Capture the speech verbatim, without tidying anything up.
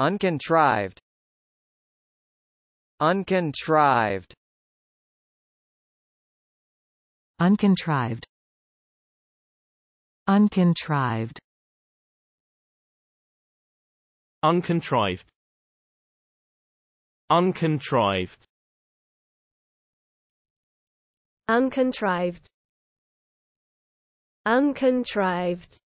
Uncontrived. Uncontrived. Uncontrived. Uncontrived. Uncontrived. Uncontrived. Uncontrived. Uncontrived.